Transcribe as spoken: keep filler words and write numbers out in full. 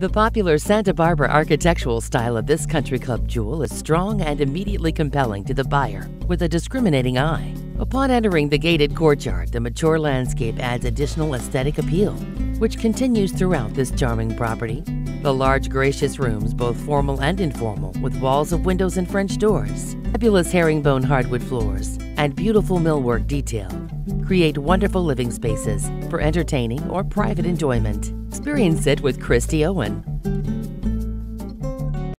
The popular Santa Barbara architectural style of this country club jewel is strong and immediately compelling to the buyer with a discriminating eye. Upon entering the gated courtyard, the mature landscape adds additional aesthetic appeal, which continues throughout this charming property. The large, gracious rooms, both formal and informal, with walls of windows and French doors, fabulous herringbone hardwood floors, and beautiful millwork detail, create wonderful living spaces for entertaining or private enjoyment. Experience it with Christy Owen.